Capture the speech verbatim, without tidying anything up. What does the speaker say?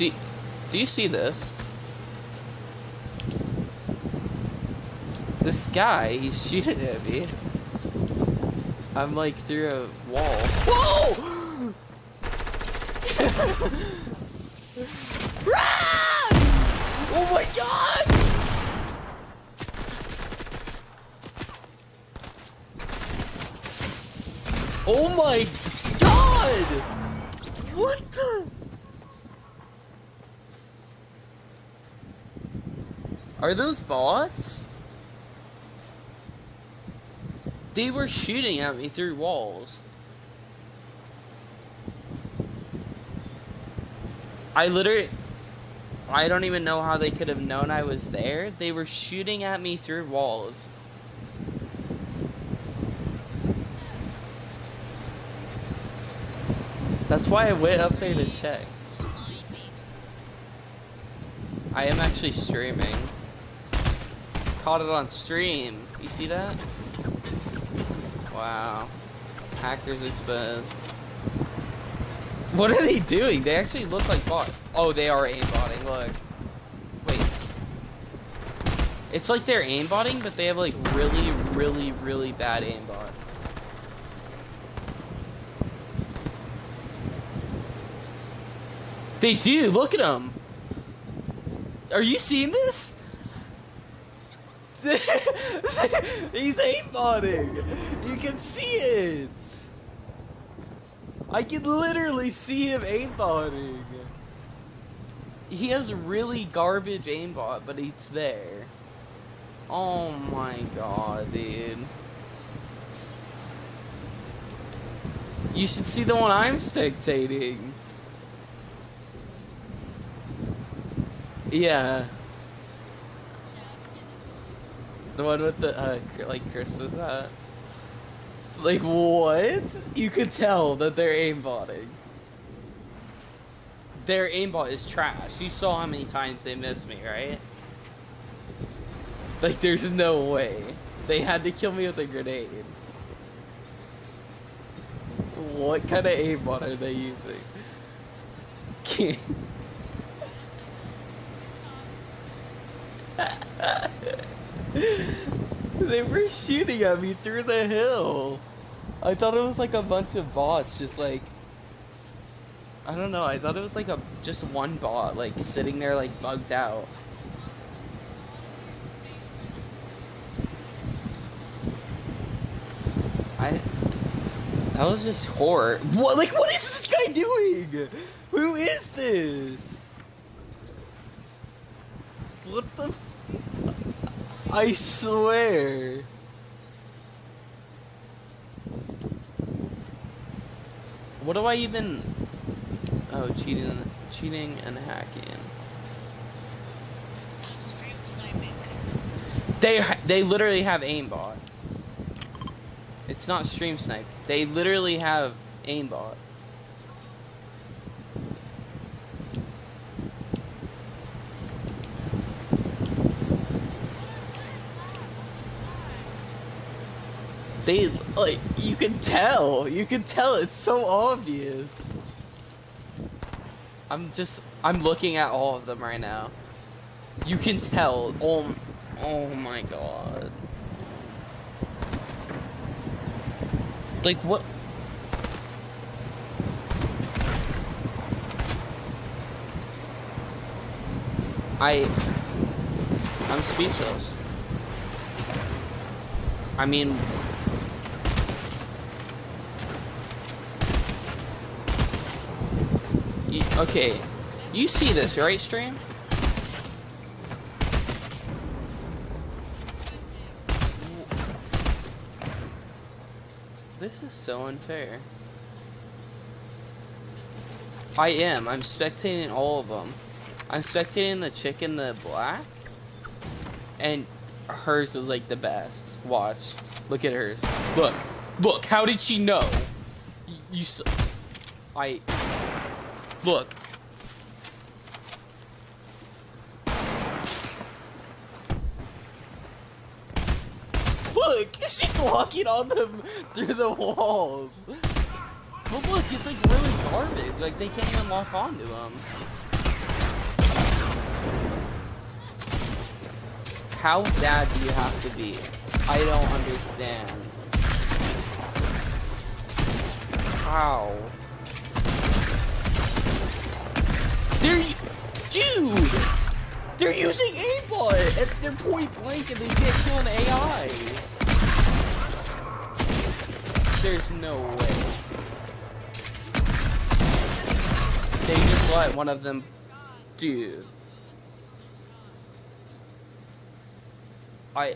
Do, do you see this? This guy, he's shooting at me. I'm like through a wall. Whoa! Run! Oh my god! Oh my god! What the? Are those bots? They were shooting at me through walls. I literally... I don't even know how they could have known I was there. They were shooting at me through walls. That's why I went up there to check. I am actually streaming. Caught it on stream. You see that? Wow. Hackers exposed. What are they doing? They actually look like bots. Oh, they are aimbotting. Look. Wait. It's like they're aimbotting, but they have like really, really, really bad aimbot. They do. Look at them. Are you seeing this? He's aimbotting. You can see it. I can literally see him aimbotting. He has really garbage aimbot, but it's there. Oh my god, dude. You should see the one I'm spectating. Yeah. The one with the, uh, like, Chris was that. Like, what? You could tell that they're aimbotting. Their aimbot is trash. You saw how many times they missed me, right? Like, there's no way. They had to kill me with a grenade. What kind of aimbot are they using? They were shooting at me through the hill. I thought it was like a bunch of bots, just like, I don't know, I thought it was like a just one bot like sitting there like bugged out. I that was just horror. What, like, what is this guy doing? Who is this? What the f- I swear. What do I even? Oh, cheating, cheating, and hacking. Stream sniping. They they literally have aimbot. It's not stream snipe. They literally have aimbot. They, like, you can tell, you can tell, it's so obvious. I'm just, I'm looking at all of them right now. You can tell, oh, oh my god. Like, what? I, I'm speechless. I mean... Okay, you see this, right, stream? This is so unfair. I am. I'm spectating all of them. I'm spectating the chick in the black, and hers is like the best. Watch. Look at hers. Look. Look. How did she know? You. you I. Look. Look, she's walking on them through the walls. But look, it's like really garbage. Like they can't even lock onto them. how bad do you have to be? I don't understand. How? They're, dude, they're using aimbot. If they're point blank and they get killed in A I. There's no way. They just let one of them, dude. I.